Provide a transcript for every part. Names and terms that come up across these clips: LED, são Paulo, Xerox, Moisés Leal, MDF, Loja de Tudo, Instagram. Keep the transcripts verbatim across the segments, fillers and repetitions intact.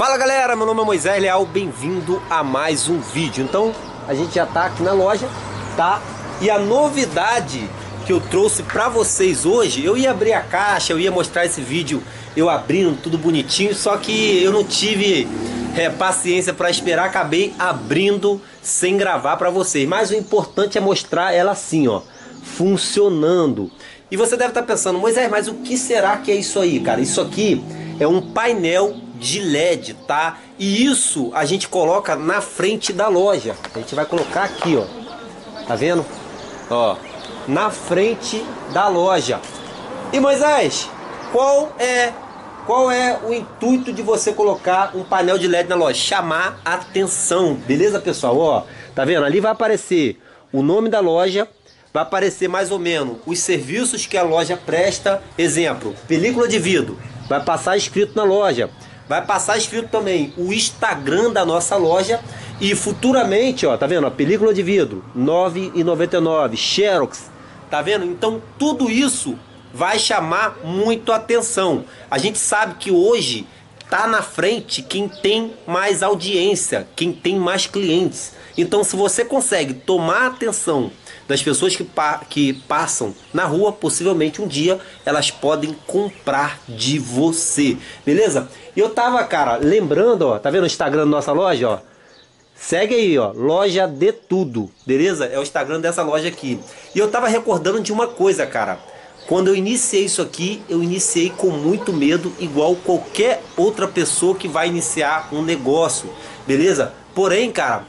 Fala galera, meu nome é Moisés Leal, bem-vindo a mais um vídeo. Então, a gente já tá aqui na loja, tá? E a novidade que eu trouxe pra vocês hoje, eu ia abrir a caixa, eu ia mostrar esse vídeo eu abrindo, tudo bonitinho, só que eu não tive é, paciência pra esperar, acabei abrindo sem gravar pra vocês. Mas o importante é mostrar ela assim, ó, funcionando. E você deve estar pensando, Moisés, mas o que será que é isso aí, cara? Isso aqui é um painel de L E D, tá? E isso a gente coloca na frente da loja. A gente vai colocar aqui, ó. Tá vendo? Ó, na frente da loja. E Moisés, qual é, qual é o intuito de você colocar um painel de L E D na loja? Chamar atenção, beleza, pessoal? Ó, tá vendo? Ali vai aparecer o nome da loja. Vai aparecer mais ou menos os serviços que a loja presta. Exemplo, película de vidro. Vai passar escrito na loja. Vai passar escrito também o Instagram da nossa loja. E futuramente, ó, tá vendo? A película de vidro, nove reais e noventa e nove centavos. Xerox, tá vendo? Então tudo isso vai chamar muito atenção. A gente sabe que hoje tá na frente quem tem mais audiência, quem tem mais clientes. Então se você consegue tomar atenção das pessoas que, pa que passam na rua, possivelmente um dia elas podem comprar de você, beleza? E eu tava, cara, lembrando, ó, tá vendo o Instagram da nossa loja, ó? Segue aí, ó, Loja de Tudo, beleza? É o Instagram dessa loja aqui. E eu tava recordando de uma coisa, cara. Quando eu iniciei isso aqui, eu iniciei com muito medo, igual qualquer outra pessoa que vai iniciar um negócio, beleza? Porém, cara,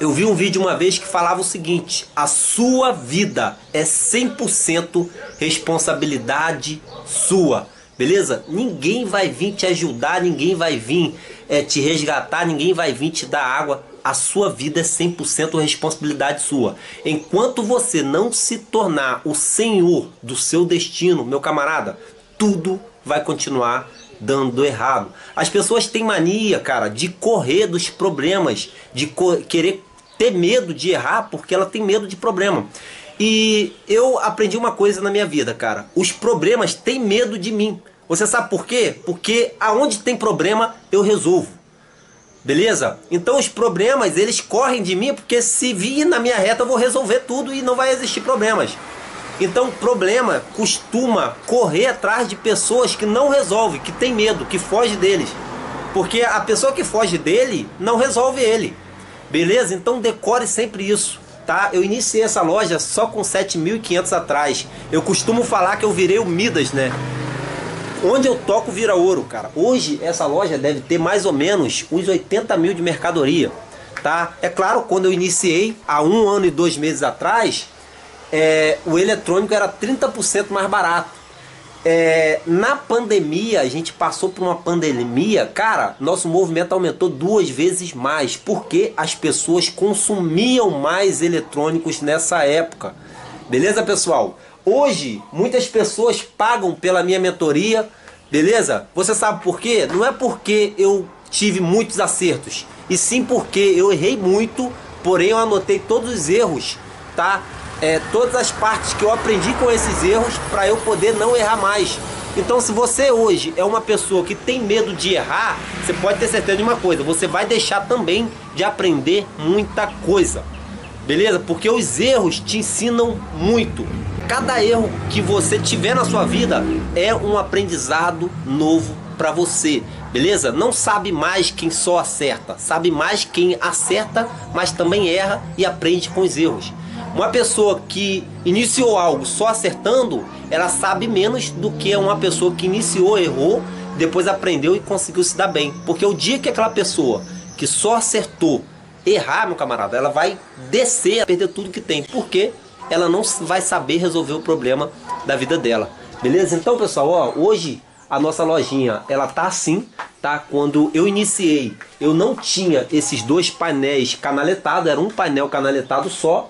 eu vi um vídeo uma vez que falava o seguinte: a sua vida é cem por cento responsabilidade sua, beleza? Ninguém vai vir te ajudar, ninguém vai vir é, te resgatar, ninguém vai vir te dar água. A sua vida é cem por cento responsabilidade sua. Enquanto você não se tornar o senhor do seu destino, meu camarada, tudo vai continuar dando errado. As pessoas têm mania, cara, de correr dos problemas, de querer ter medo de errar porque ela tem medo de problema. E eu aprendi uma coisa na minha vida, cara. Os problemas têm medo de mim. Você sabe por quê? Porque aonde tem problema, eu resolvo. Beleza? Então os problemas, eles correm de mim porque se vir na minha reta, eu vou resolver tudo e não vai existir problemas. Então problema costuma correr atrás de pessoas que não resolvem, que tem medo, que foge deles. Porque a pessoa que foge dele não resolve ele. Beleza? Então decore sempre isso, tá? Eu iniciei essa loja só com sete mil e quinhentos atrás. Eu costumo falar que eu virei o Midas, né? Onde eu toco vira ouro, cara. Hoje essa loja deve ter mais ou menos uns oitenta mil de mercadoria, tá? É claro, quando eu iniciei há um ano e dois meses atrás, é, o eletrônico era trinta por cento mais barato. É, na pandemia, a gente passou por uma pandemia, cara, nosso movimento aumentou duas vezes mais, porque as pessoas consumiam mais eletrônicos nessa época. Beleza, pessoal? Hoje, muitas pessoas pagam pela minha mentoria, beleza? Você sabe por quê? Não é porque eu tive muitos acertos, e sim porque eu errei muito, porém eu anotei todos os erros, tá? É, todas as partes que eu aprendi com esses erros para eu poder não errar mais. Então se você hoje é uma pessoa que tem medo de errar, você pode ter certeza de uma coisa: você vai deixar também de aprender muita coisa, beleza? Porque os erros te ensinam muito. Cada erro que você tiver na sua vida é um aprendizado novo para você, beleza? Não sabe mais quem só acerta, sabe mais quem acerta, mas também erra e aprende com os erros. Uma pessoa que iniciou algo só acertando, ela sabe menos do que uma pessoa que iniciou, errou, depois aprendeu e conseguiu se dar bem. Porque o dia que aquela pessoa que só acertou errar, meu camarada, ela vai descer, perder tudo que tem. Porque ela não vai saber resolver o problema da vida dela. Beleza? Então, pessoal, ó, hoje a nossa lojinha, ela tá assim, tá? Quando eu iniciei, eu não tinha esses dois painéis canaletados, era um painel canaletado só.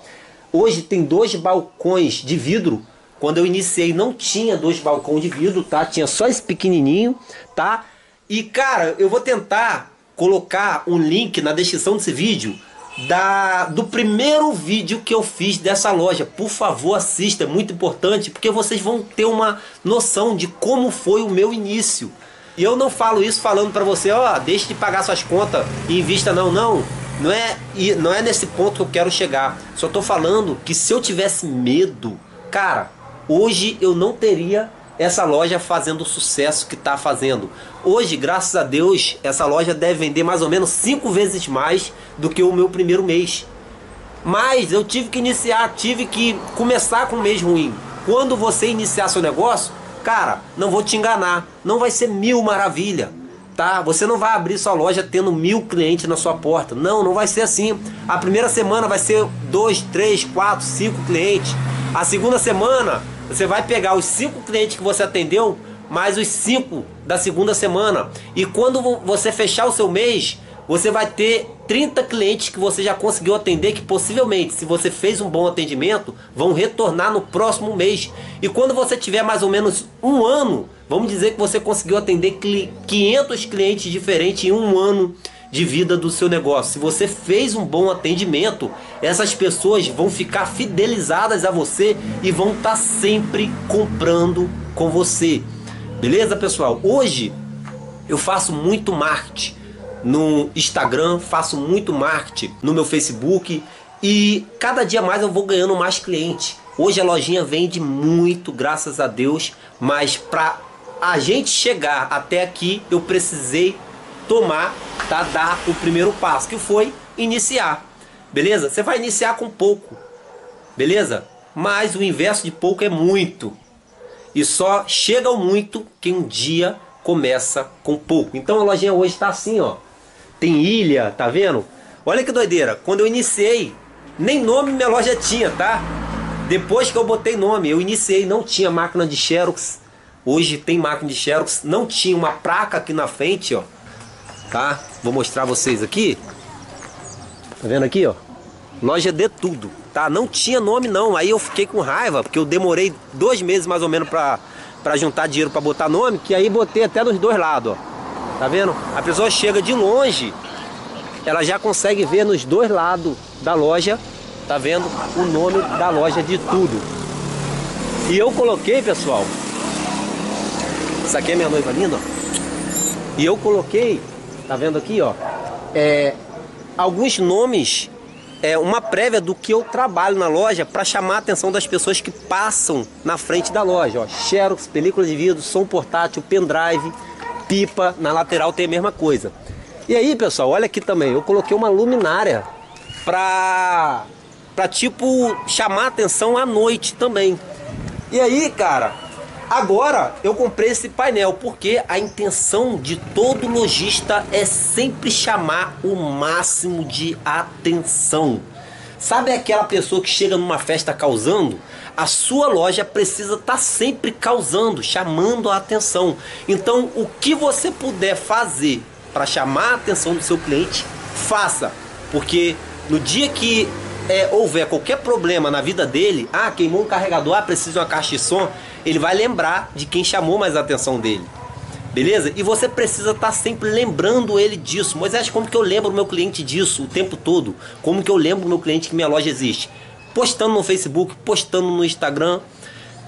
Hoje tem dois balcões de vidro. Quando eu iniciei não tinha dois balcões de vidro, tá? Tinha só esse pequenininho, tá? E cara, eu vou tentar colocar um link na descrição desse vídeo da, do primeiro vídeo que eu fiz dessa loja. Por favor, assista, é muito importante, porque vocês vão ter uma noção de como foi o meu início. E eu não falo isso falando para você, ó, oh, deixe de pagar suas contas e invista não, não. Não é, não é nesse ponto que eu quero chegar. Só tô falando que se eu tivesse medo, cara, hoje eu não teria essa loja fazendo o sucesso que tá fazendo. Hoje, graças a Deus, essa loja deve vender mais ou menos cinco vezes mais do que o meu primeiro mês. Mas eu tive que iniciar, tive que começar com um mês ruim. Quando você iniciar seu negócio, cara, não vou te enganar, não vai ser mil maravilha, tá? Você não vai abrir sua loja tendo mil clientes na sua porta. Não, não vai ser assim. A primeira semana vai ser dois, três, quatro, cinco clientes. A segunda semana você vai pegar os cinco clientes que você atendeu, mais os cinco da segunda semana. E quando você fechar o seu mês, você vai ter trinta clientes que você já conseguiu atender, que possivelmente, se você fez um bom atendimento, vão retornar no próximo mês. E quando você tiver mais ou menos um ano, vamos dizer que você conseguiu atender quinhentos clientes diferentes em um ano de vida do seu negócio. Se você fez um bom atendimento, essas pessoas vão ficar fidelizadas a você e vão estar sempre comprando com você. Beleza, pessoal? Hoje eu faço muito marketing no Instagram, faço muito marketing no meu Facebook e cada dia mais eu vou ganhando mais clientes. Hoje a lojinha vende muito, graças a Deus, mas para a gente chegar até aqui eu precisei tomar, tá, dar o primeiro passo, que foi iniciar. Beleza? Você vai iniciar com pouco, beleza? Mas o inverso de pouco é muito, e só chega ao muito quem um dia começa com pouco. Então a lojinha hoje está assim, ó, tem ilha, tá vendo? Olha que doideira, quando eu iniciei nem nome minha loja tinha, tá? Depois que eu botei nome, eu iniciei, não tinha máquina de xerox. Hoje tem máquina de xerox, não tinha uma placa aqui na frente, ó, tá? Vou mostrar vocês aqui. Tá vendo aqui, ó? Loja de Tudo, tá? Não tinha nome não. Aí eu fiquei com raiva, porque eu demorei dois meses mais ou menos pra, pra juntar dinheiro pra botar nome, que aí botei até dos dois lados, ó. Tá vendo? A pessoa chega de longe, ela já consegue ver nos dois lados da loja, tá vendo? O nome da loja de tudo. E eu coloquei, pessoal, isso aqui é minha noiva linda, ó. E eu coloquei, tá vendo aqui, ó, é, alguns nomes, é, uma prévia do que eu trabalho na loja para chamar a atenção das pessoas que passam na frente da loja, ó. Xerox, película de vidro, som portátil, pendrive, pipa, na lateral tem a mesma coisa. E aí, pessoal, olha aqui também, eu coloquei uma luminária pra, pra tipo, chamar a atenção à noite também. E aí, cara... Agora eu comprei esse painel porque a intenção de todo lojista é sempre chamar o máximo de atenção. Sabe aquela pessoa que chega numa festa causando? A sua loja precisa estar sempre causando, chamando a atenção. Então o que você puder fazer para chamar a atenção do seu cliente, faça. Porque no dia que é, houver qualquer problema na vida dele, ah, queimou um carregador, ah, precisa de uma caixa de som, ele vai lembrar de quem chamou mais a atenção dele, beleza? E você precisa estar sempre lembrando ele disso. Moisés, como que eu lembro o meu cliente disso o tempo todo? Como que eu lembro o meu cliente que minha loja existe? Postando no Facebook, postando no Instagram,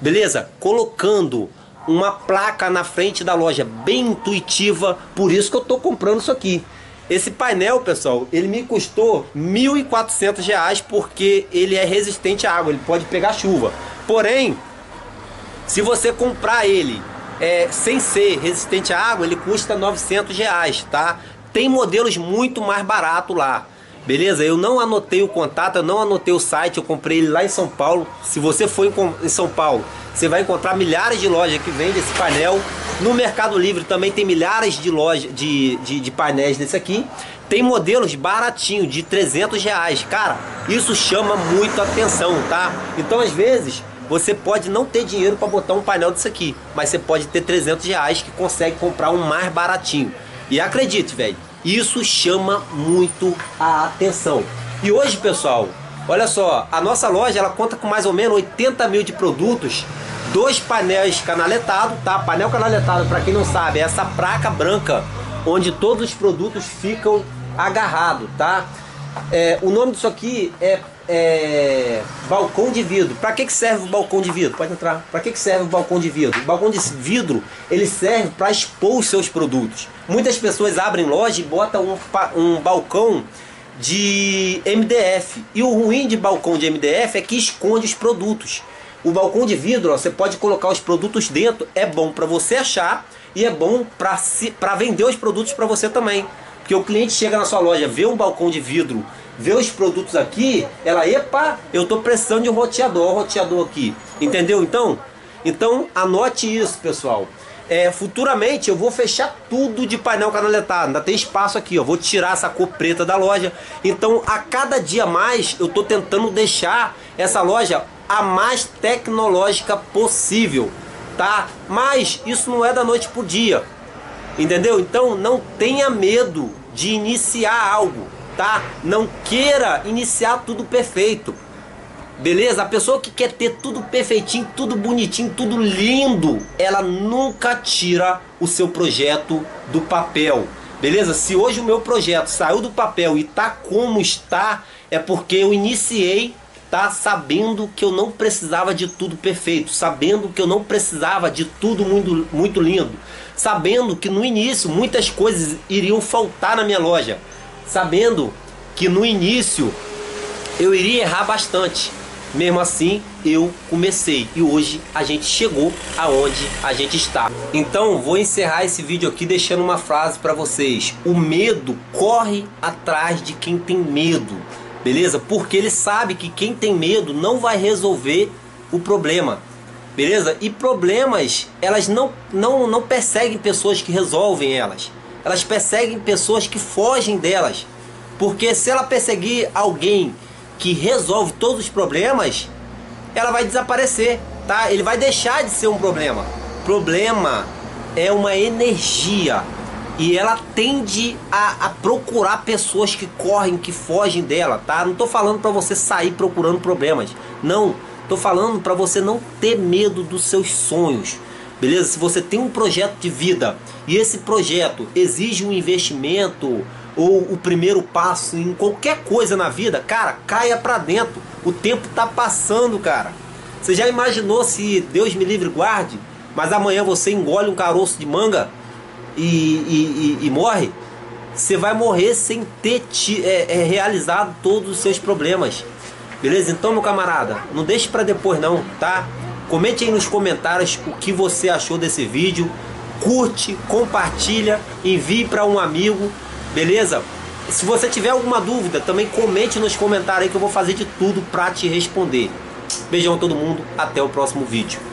beleza? Colocando uma placa na frente da loja, bem intuitiva. Por isso que eu tô comprando isso aqui. Esse painel, pessoal, ele me custou mil e quatrocentos reais porque ele é resistente à água, ele pode pegar chuva. Porém, se você comprar ele é, sem ser resistente à água, ele custa novecentos reais, tá? Tem modelos muito mais barato lá, beleza? Eu não anotei o contato, eu não anotei o site, eu comprei ele lá em São Paulo. Se você for em São Paulo, você vai encontrar milhares de lojas que vendem esse painel. No Mercado Livre também tem milhares de lojas de, de, de painéis desse aqui. Tem modelos baratinho de trezentos reais. Cara, isso chama muito atenção, tá? Então, às vezes, você pode não ter dinheiro para botar um painel desse aqui, mas você pode ter trezentos reais que consegue comprar um mais baratinho. E acredite, velho, isso chama muito a atenção. E hoje, pessoal, olha só, a nossa loja ela conta com mais ou menos oitenta mil de produtos. Dois painéis canaletados, tá? Painel canaletado, para quem não sabe, é essa placa branca onde todos os produtos ficam agarrados, tá? É, o nome disso aqui é é, balcão de vidro. Para que que serve o balcão de vidro? Pode entrar. Para que que serve o balcão de vidro? O balcão de vidro, ele serve para expor os seus produtos. Muitas pessoas abrem loja e botam um, um balcão de M D F. E o ruim de balcão de M D F é que esconde os produtos. O balcão de vidro, ó, você pode colocar os produtos dentro. É bom para você achar e é bom para se, para vender os produtos para você também. Porque o cliente chega na sua loja, vê um balcão de vidro, vê os produtos aqui, ela, epa, eu tô precisando de um roteador, ó, roteador aqui. Entendeu então? Então anote isso, pessoal. É, futuramente eu vou fechar tudo de painel canaletado, ainda tem espaço aqui, ó. Vou tirar essa cor preta da loja. Então a cada dia mais eu tô tentando deixar essa loja a mais tecnológica possível, tá? Mas isso não é da noite pro dia. Entendeu? Então não tenha medo de iniciar algo, tá? Não queira iniciar tudo perfeito. Beleza? A pessoa que quer ter tudo perfeitinho, tudo bonitinho, tudo lindo, ela nunca tira o seu projeto do papel. Beleza? Se hoje o meu projeto saiu do papel e tá como está, é porque eu iniciei, tá? Sabendo que eu não precisava de tudo perfeito, sabendo que eu não precisava de tudo muito, muito lindo, sabendo que no início muitas coisas iriam faltar na minha loja, sabendo que no início eu iria errar bastante. Mesmo assim, eu comecei e hoje a gente chegou aonde a gente está. Então, vou encerrar esse vídeo aqui deixando uma frase para vocês. O medo corre atrás de quem tem medo, beleza? Porque ele sabe que quem tem medo não vai resolver o problema, beleza? E problemas, elas não, não, não perseguem pessoas que resolvem elas. Elas perseguem pessoas que fogem delas. Porque se ela perseguir alguém que resolve todos os problemas, ela vai desaparecer, tá? Ele vai deixar de ser um problema. Problema é uma energia e ela tende a, a procurar pessoas que correm, que fogem dela, tá? Não tô falando para você sair procurando problemas, não. Tô falando para você não ter medo dos seus sonhos, beleza? Se você tem um projeto de vida e esse projeto exige um investimento ou o primeiro passo em qualquer coisa na vida, cara, caia pra dentro. O tempo tá passando, cara. Você já imaginou se, Deus me livre guarde, mas amanhã você engole um caroço de manga e, e, e, e morre? Você vai morrer sem ter te, é, é, realizado todos os seus problemas. Beleza? Então, meu camarada, não deixe pra depois não, tá? Comente aí nos comentários o que você achou desse vídeo. Curte, compartilha, envie pra um amigo. Beleza? Se você tiver alguma dúvida, também comente nos comentários aí que eu vou fazer de tudo para te responder. Beijão a todo mundo, até o próximo vídeo.